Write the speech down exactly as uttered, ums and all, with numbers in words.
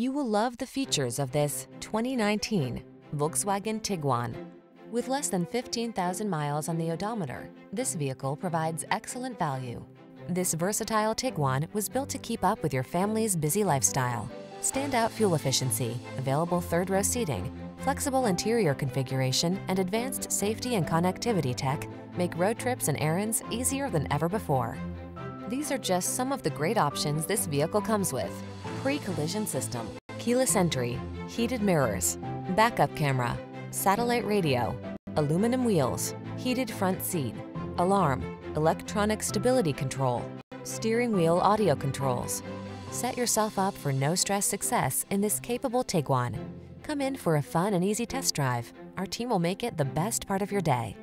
You will love the features of this twenty nineteen Volkswagen Tiguan. With less than fifteen thousand miles on the odometer, this vehicle provides excellent value. This versatile Tiguan was built to keep up with your family's busy lifestyle. Standout fuel efficiency, available third-row seating, flexible interior configuration, and advanced safety and connectivity tech make road trips and errands easier than ever before. These are just some of the great options this vehicle comes with: pre-collision system, keyless entry, heated mirrors, backup camera, satellite radio, aluminum wheels, heated front seat, alarm, electronic stability control, steering wheel audio controls. Set yourself up for no-stress success in this capable Tiguan. Come in for a fun and easy test drive. Our team will make it the best part of your day.